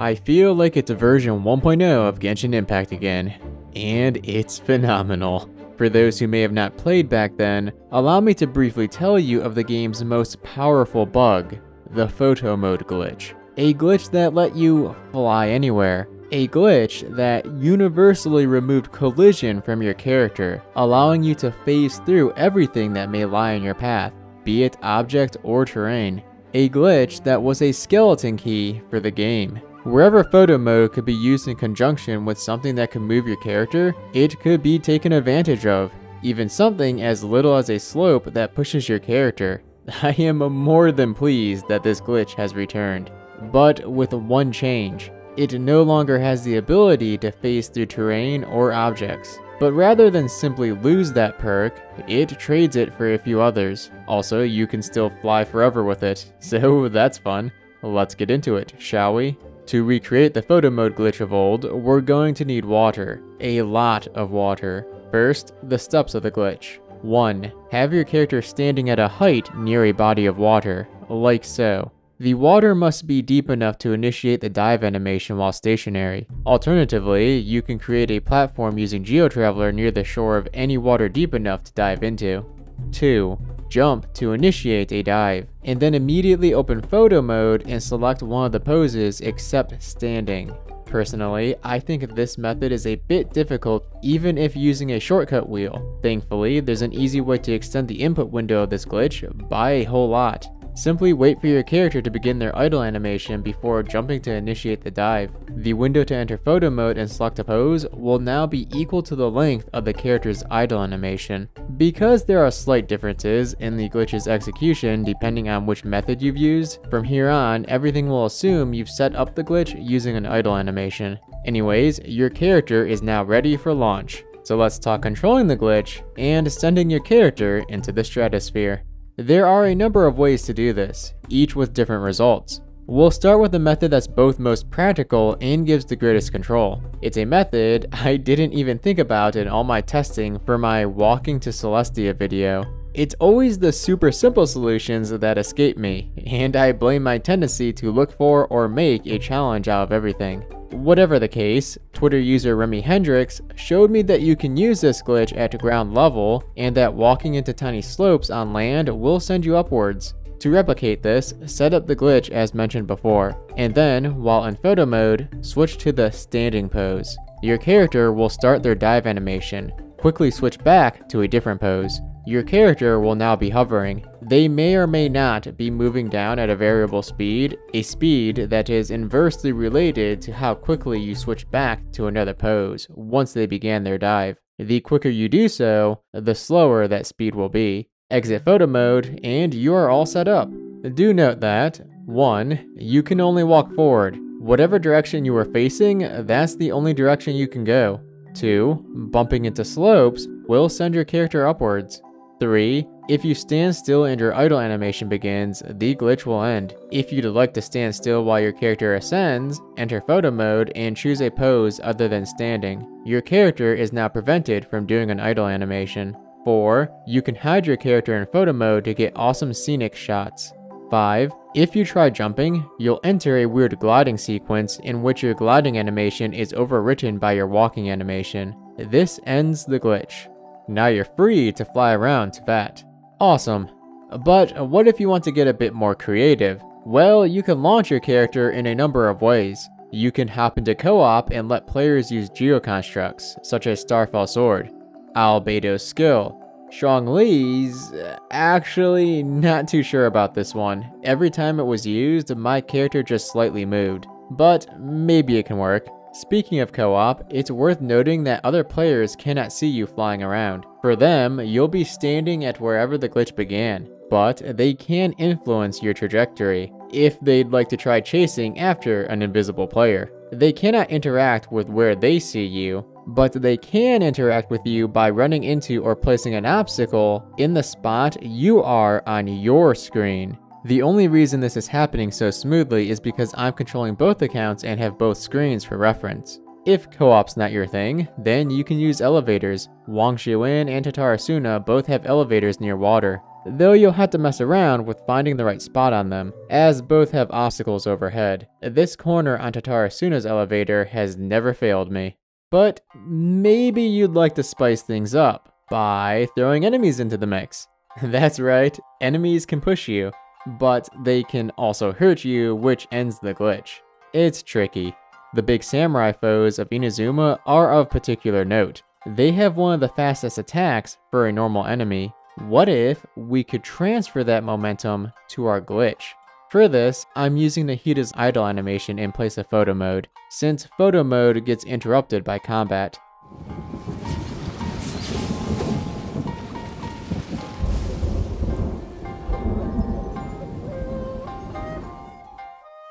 I feel like it's a version 1.0 of Genshin Impact again, and it's phenomenal. For those who may have not played back then, allow me to briefly tell you of the game's most powerful bug, the photo mode glitch. A glitch that let you fly anywhere. A glitch that universally removed collision from your character, allowing you to phase through everything that may lie in your path, be it object or terrain. A glitch that was a skeleton key for the game. Wherever photo mode could be used in conjunction with something that could move your character, it could be taken advantage of, even something as little as a slope that pushes your character. I am more than pleased that this glitch has returned, but with one change. It no longer has the ability to phase through terrain or objects, but rather than simply lose that perk, it trades it for a few others. Also, you can still fly forever with it, so that's fun. Let's get into it, shall we? To recreate the photo mode glitch of old, we're going to need water. A lot of water. First, the steps of the glitch. 1. Have your character standing at a height near a body of water, like so. The water must be deep enough to initiate the dive animation while stationary. Alternatively, you can create a platform using GeoTraveler near the shore of any water deep enough to dive into. 2. Jump to initiate a dive, and then immediately open photo mode and select one of the poses except standing. Personally, I think this method is a bit difficult even if using a shortcut wheel. Thankfully, there's an easy way to extend the input window of this glitch by a whole lot. Simply wait for your character to begin their idle animation before jumping to initiate the dive. The window to enter photo mode and select a pose will now be equal to the length of the character's idle animation. Because there are slight differences in the glitch's execution depending on which method you've used, from here on everything will assume you've set up the glitch using an idle animation. Anyways, your character is now ready for launch. So let's talk controlling the glitch and sending your character into the stratosphere. There are a number of ways to do this, each with different results. We'll start with the method that's both most practical and gives the greatest control. It's a method I didn't even think about in all my testing for my Walking to Celestia video. It's always the super simple solutions that escape me, and I blame my tendency to look for or make a challenge out of everything. Whatever the case, Twitter user Remy Hendricks showed me that you can use this glitch at ground level and that walking into tiny slopes on land will send you upwards. To replicate this, set up the glitch as mentioned before, and then, while in photo mode, switch to the standing pose. Your character will start their dive animation. Quickly switch back to a different pose. Your character will now be hovering. They may or may not be moving down at a variable speed, a speed that is inversely related to how quickly you switch back to another pose once they began their dive. The quicker you do so, the slower that speed will be. Exit photo mode and you are all set up. Do note that 1. You can only walk forward. Whatever direction you are facing, that's the only direction you can go. 2. Bumping into slopes will send your character upwards. 3. If you stand still and your idle animation begins, the glitch will end. If you'd like to stand still while your character ascends, enter photo mode and choose a pose other than standing. Your character is now prevented from doing an idle animation. 4. You can hide your character in photo mode to get awesome scenic shots. 5. If you try jumping, you'll enter a weird gliding sequence in which your gliding animation is overwritten by your walking animation. This ends the glitch. Now you're free to fly around to that. Awesome. But what if you want to get a bit more creative? Well, you can launch your character in a number of ways. You can hop into co-op and let players use geoconstructs, such as Starfall Sword, Albedo's skill, Shang-Li's, actually not too sure about this one. Every time it was used, my character just slightly moved, but maybe it can work. Speaking of co-op, it's worth noting that other players cannot see you flying around. For them, you'll be standing at wherever the glitch began, but they can influence your trajectory if they'd like to try chasing after an invisible player. They cannot interact with where they see you, but they can interact with you by running into or placing an obstacle in the spot you are on your screen. The only reason this is happening so smoothly is because I'm controlling both accounts and have both screens for reference. If co-op's not your thing, then you can use elevators. Wangshu Inn and Tatarasuna both have elevators near water. though you'll have to mess around with finding the right spot on them, as both have obstacles overhead. This corner on Tatarasuna's elevator has never failed me. But maybe you'd like to spice things up by throwing enemies into the mix. That's right, enemies can push you, but they can also hurt you, which ends the glitch. It's tricky. The big samurai foes of Inazuma are of particular note. They have one of the fastest attacks for a normal enemy. What if we could transfer that momentum to our glitch? For this, I'm using Nahida's idle animation in place of photo mode, since photo mode gets interrupted by combat.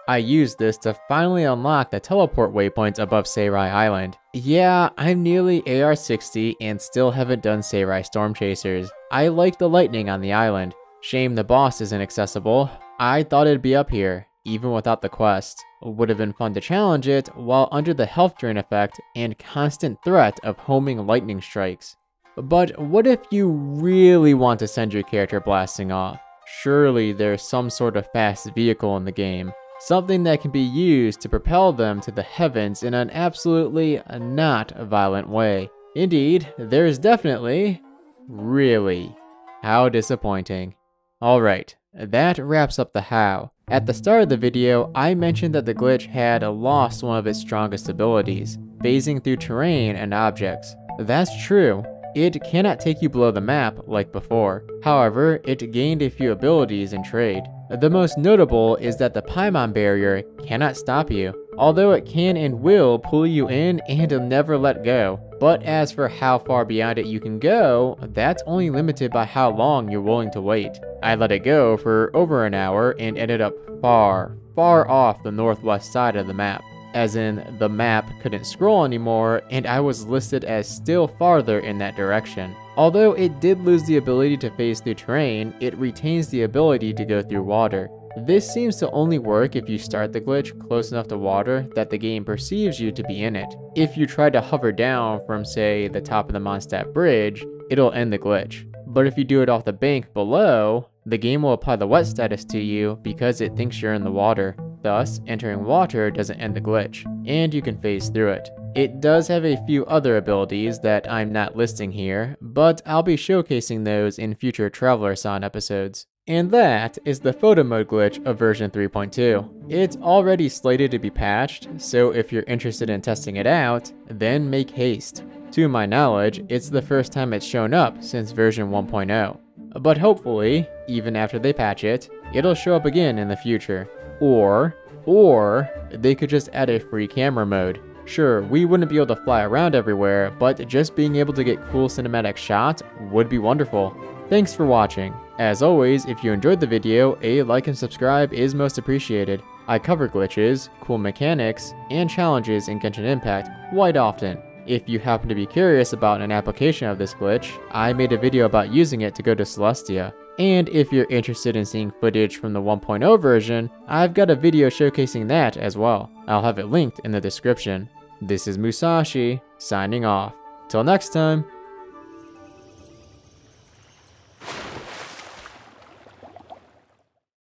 I used this to finally unlock the teleport waypoints above Seirai Island. Yeah, I'm nearly AR60 and still haven't done Seirai Storm Chasers. I like the lightning on the island. Shame the boss isn't accessible. I thought it'd be up here, even without the quest. Would have been fun to challenge it while under the health drain effect and constant threat of homing lightning strikes. But what if you really want to send your character blasting off? Surely there's some sort of fast vehicle in the game. Something that can be used to propel them to the heavens in an absolutely not violent way. Indeed, there's definitely... really. How disappointing. Alright, that wraps up the how. At the start of the video, I mentioned that the glitch had lost one of its strongest abilities, phasing through terrain and objects. That's true. It cannot take you below the map like before. However, it gained a few abilities in trade. The most notable is that the Paimon Barrier cannot stop you, although it can and will pull you in and never let go. But as for how far beyond it you can go, that's only limited by how long you're willing to wait. I let it go for over an hour and ended up far, far off the northwest side of the map. As in, the map couldn't scroll anymore, and I was listed as still farther in that direction. Although it did lose the ability to phase through terrain, it retains the ability to go through water. This seems to only work if you start the glitch close enough to water that the game perceives you to be in it. If you try to hover down from, say, the top of the Mondstadt Bridge, it'll end the glitch. But if you do it off the bank below, the game will apply the wet status to you because it thinks you're in the water. Thus, entering water doesn't end the glitch, and you can phase through it. It does have a few other abilities that I'm not listing here, but I'll be showcasing those in future Traveler-san episodes. And that is the photo mode glitch of version 3.2. It's already slated to be patched, so if you're interested in testing it out, then make haste. To my knowledge, it's the first time it's shown up since version 1.0. But hopefully, even after they patch it, it'll show up again in the future. Or they could just add a free camera mode. Sure, we wouldn't be able to fly around everywhere, but just being able to get cool cinematic shots would be wonderful. Thanks for watching. As always, if you enjoyed the video, a like and subscribe is most appreciated. I cover glitches, cool mechanics, and challenges in Genshin Impact quite often. If you happen to be curious about an application of this glitch, I made a video about using it to go to Celestia. And if you're interested in seeing footage from the 1.0 version, I've got a video showcasing that as well. I'll have it linked in the description. This is Musashi, signing off. Till next time!